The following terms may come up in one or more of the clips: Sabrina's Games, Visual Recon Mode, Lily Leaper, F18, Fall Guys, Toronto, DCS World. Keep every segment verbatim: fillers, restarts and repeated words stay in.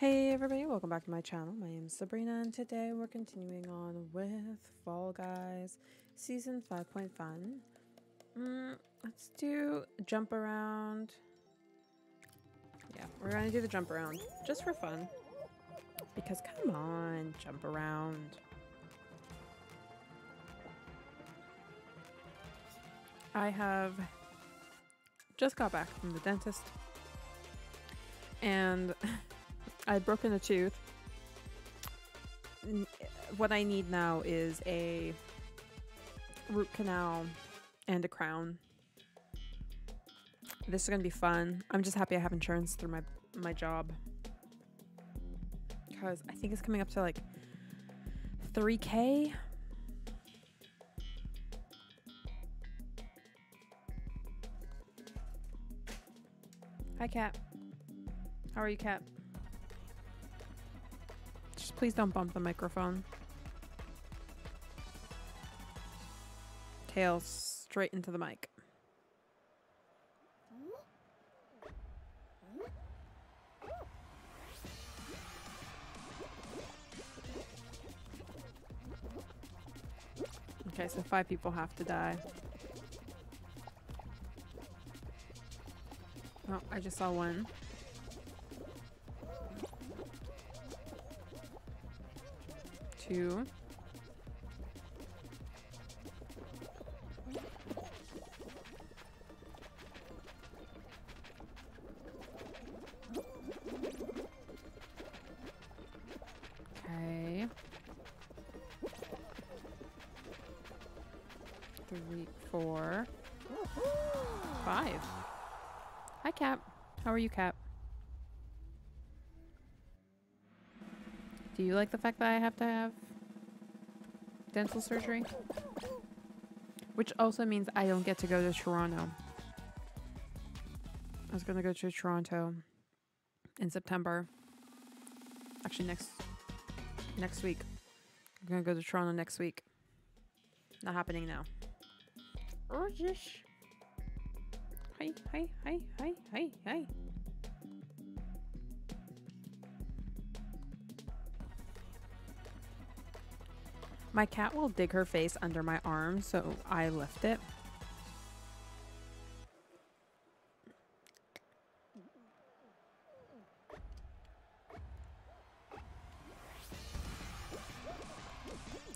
Hey everybody, welcome back to my channel. My name is Sabrina and today we're continuing on with Fall Guys Season five point one. Mm, let's do jump around. Yeah, we're gonna do the jump around just for fun. Because come on, jump around. I have just got back from the dentist and I'd broken a tooth. What I need now is a root canal and a crown. This is gonna be fun. I'm just happy I have insurance through my my job, because I think it's coming up to like three K. Hi, Cap. How are you, Cap? Please don't bump the microphone. Tail straight into the mic. Okay, so five people have to die. Oh, I just saw one. Two. Okay. Three, four, five. Hi, Cap. How are you, Cap? Do you like the fact that I have to have dental surgery? Which also means I don't get to go to Toronto. I was gonna go to Toronto in September. Actually, next next week. I'm gonna go to Toronto next week. Not happening now. Oh, yes. Hi, hi, hi, hi, hi, hi. My cat will dig her face under my arm, so I lift it.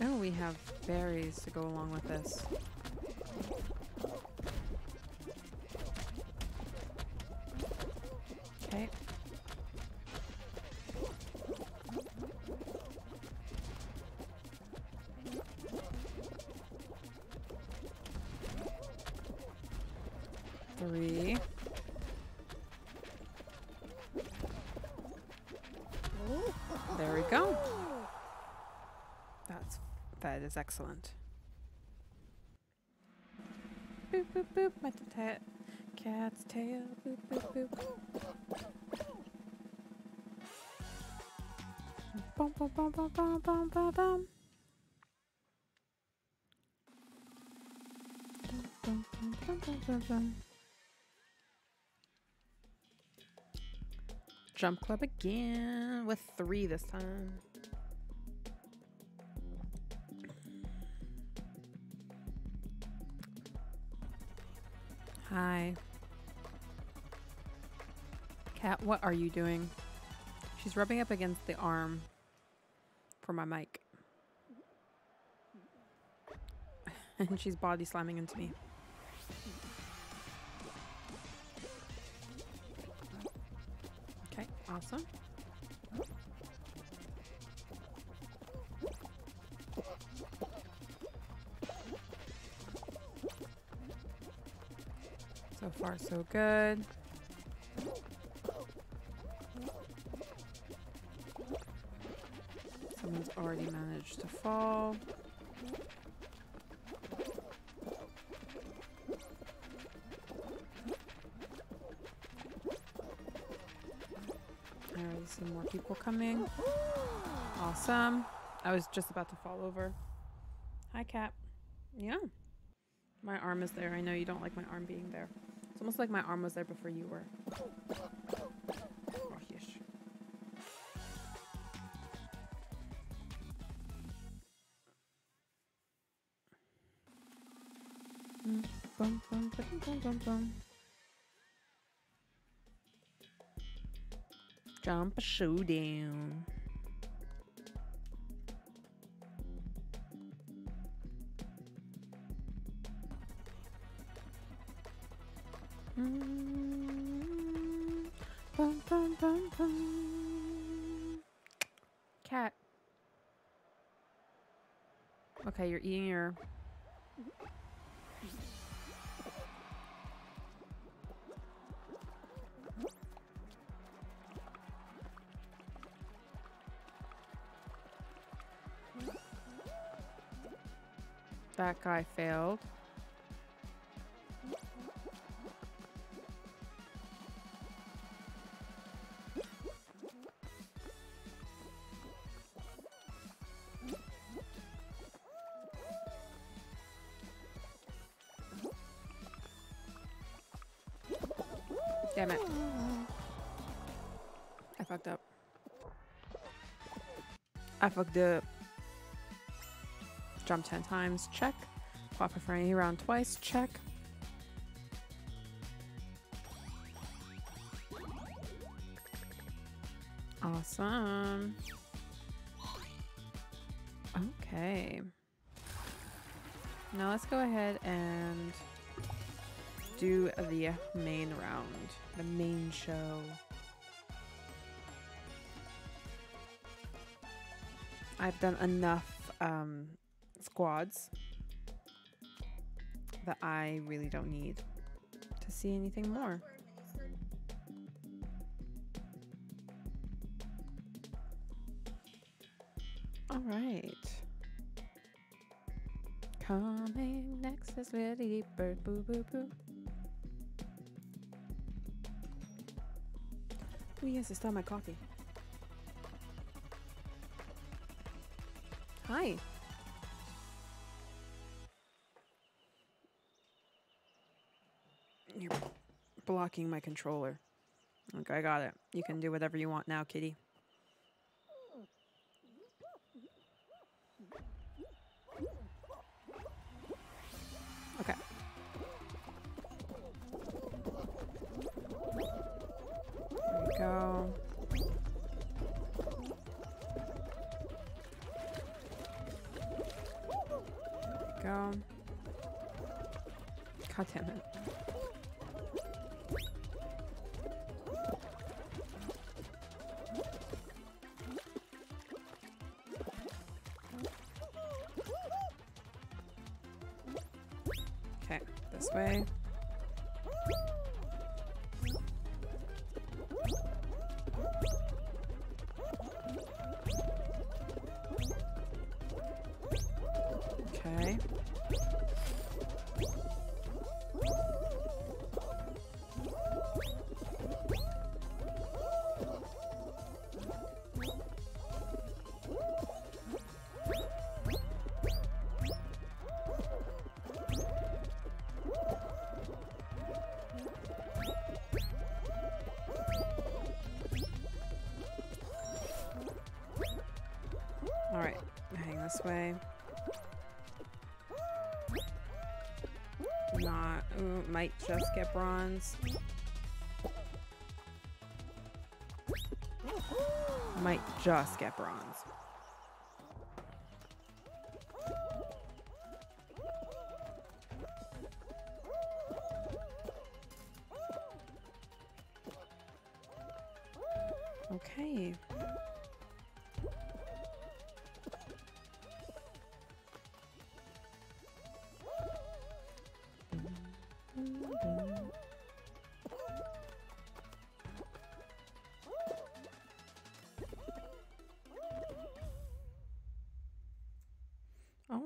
Oh, we have berries to go along with this. Okay. Three. There we go. That's that is excellent. Boop boop boop. My tat cat's tail. Boop boop boop. Bum bum bum bum bum bum bum bum. Bum bum bum bum bum bum. Jump club again with three this time. Hi. Cat, what are you doing? She's rubbing up against the arm for my mic. And she's body slamming into me. Awesome. So far, so good. Someone's already managed to fall. Some more people coming. Awesome. I was just about to fall over. Hi, Cap. Yeah. My arm is there. I know you don't like my arm being there. It's almost like my arm was there before you were. Oh, yes. bum, bum, bum, bum, bum. Jump showdown. Mm-hmm. Bum, bum, bum, bum. Cat. Okay, you're eating your... That guy failed. Damn it. I fucked up. I fucked up. Jump ten times, check. Pop it for any round twice, check. Awesome. Okay. Now let's go ahead and do the main round, the main show. I've done enough, um, squads that I really don't need to see anything more. All right. Coming next is Lily Leaper. Boo boo boo. Oh yes, I stole my coffee. Hi. You're blocking my controller. Okay, I got it. You can do whatever you want now, kitty. Okay. There we go. There we go. God damn it. Way. Okay. This way. Not, ooh, might just get bronze. Might just get bronze. Okay.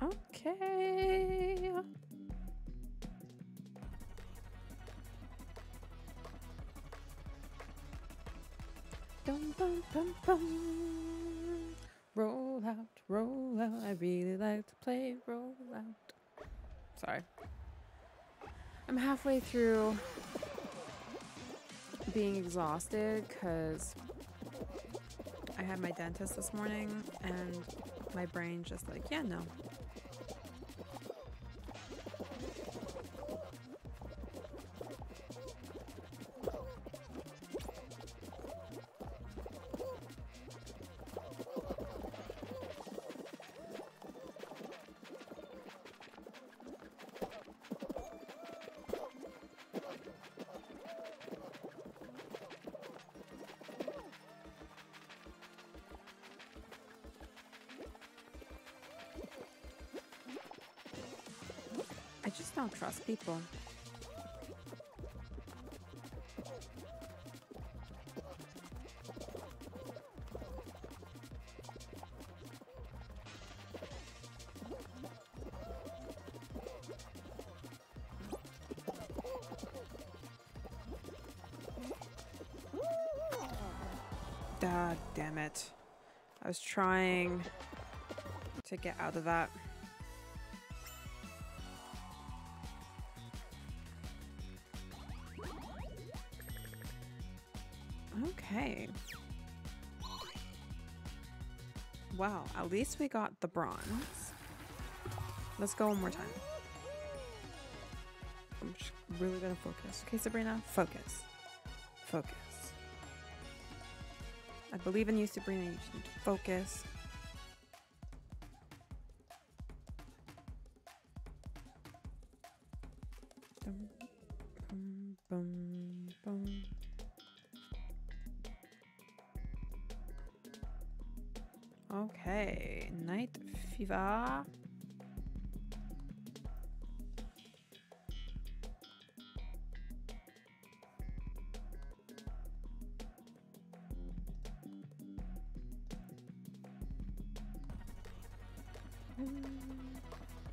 Okay. Dum, bum, bum, bum. Roll out, roll out. I really like to play roll out. Sorry. I'm halfway through being exhausted because I had my dentist this morning and my brain just like, yeah, no. I just don't trust people. Ah, damn it. I was trying to get out of that. Okay. Well, at least we got the bronze. Let's go one more time. I'm just really gonna focus. Okay, Sabrina, focus. Focus. I believe in you, Sabrina. You just need to focus. Dum, bum, bum, bum. Okay, night fever.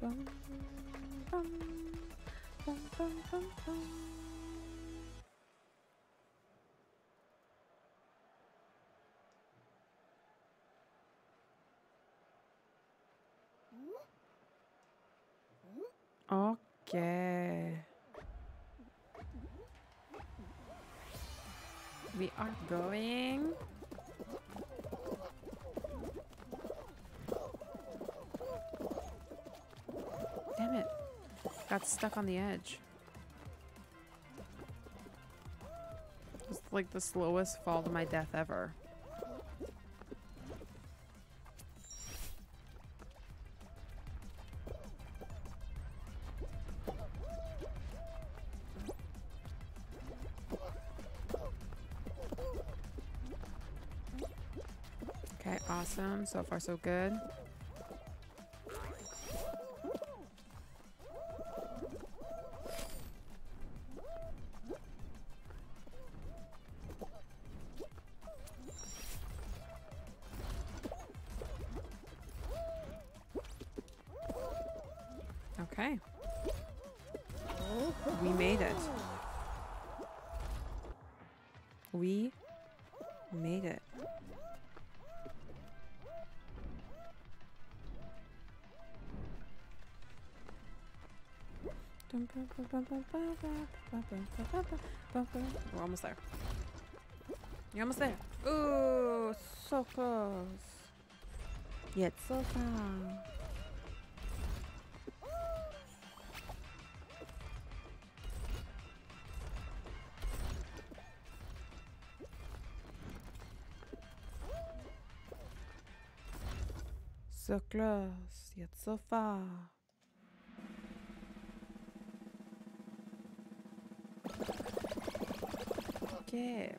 Bum, bum, bum, bum, bum, bum. Okay. We are going. Damn it. Got stuck on the edge. It's like the slowest fall to my death ever. Okay, awesome. So far, so good. Okay. We made it. We made it. We're almost there. You're almost there. Ooh, so close. Yet so far. So close, yet so far. Okay.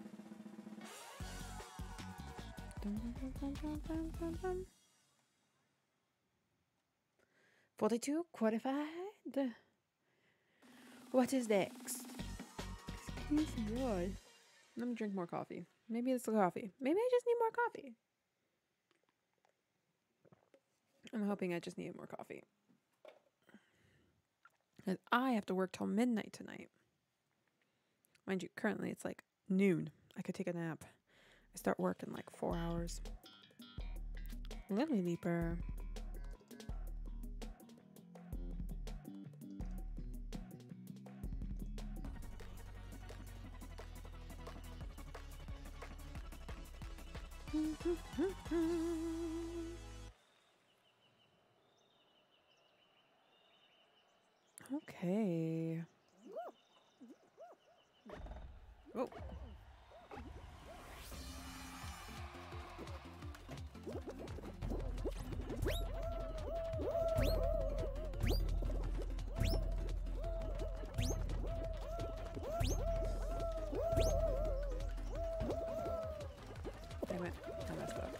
forty-two qualified. What is next? Excuse me. Let me drink more coffee. Maybe it's the coffee. Maybe I just need more coffee. I'm hoping I just need more coffee. Because I have to work till midnight tonight. Mind you, currently it's like noon. I could take a nap. I start work in like four hours. Lily Leaper. Okay. Oh. Damn it. I messed up.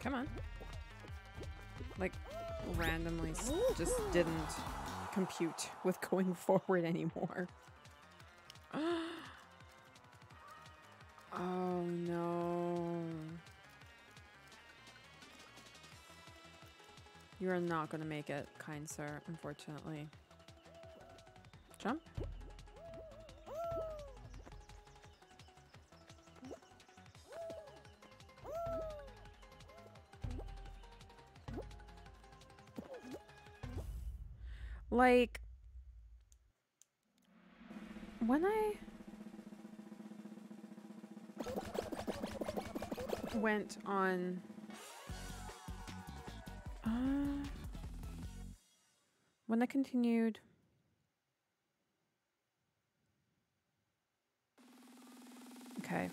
Come on. Like, randomly just didn't compute with going forward anymore. Oh no. You are not going to make it, kind sir, unfortunately. Jump. Like, when I went on, uh, when I continued, okay.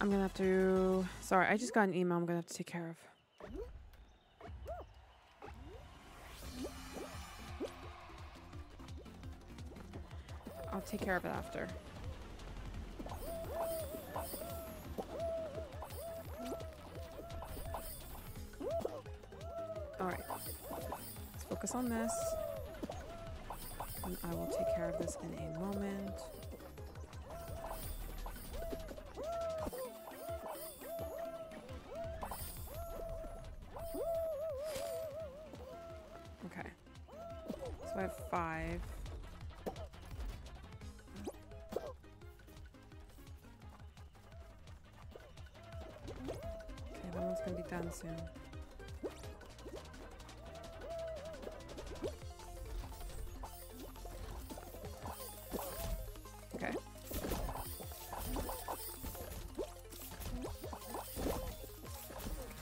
I'm gonna have to... Sorry, I just got an email I'm gonna have to take care of. I'll take care of it after. Alright. Let's focus on this. And I will take care of this in a moment. So I have five. Okay, that one's gonna be done soon. Okay.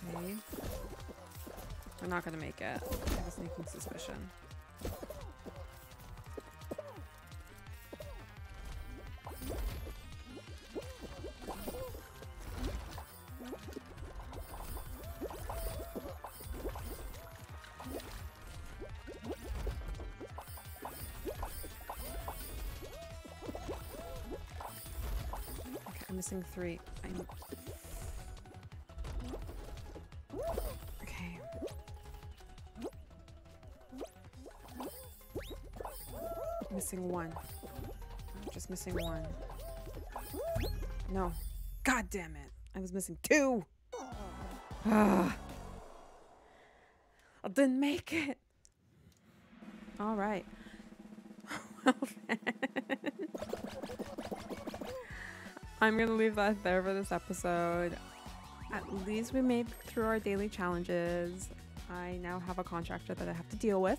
Okay. We're not gonna make it. I have a sneaking suspicion. Missing three. I'm... Okay. Missing one. Just missing one. No. God damn it. I was missing two. Ah. I didn't make it. All right. Well then. I'm gonna leave that there for this episode. At least we made through our daily challenges. I now have a contractor that I have to deal with.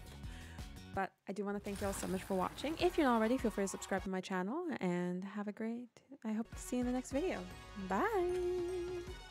But I do want to thank you all so much for watching. If you're not already, feel free to subscribe to my channel and have a great, I hope to see you in the next video. Bye!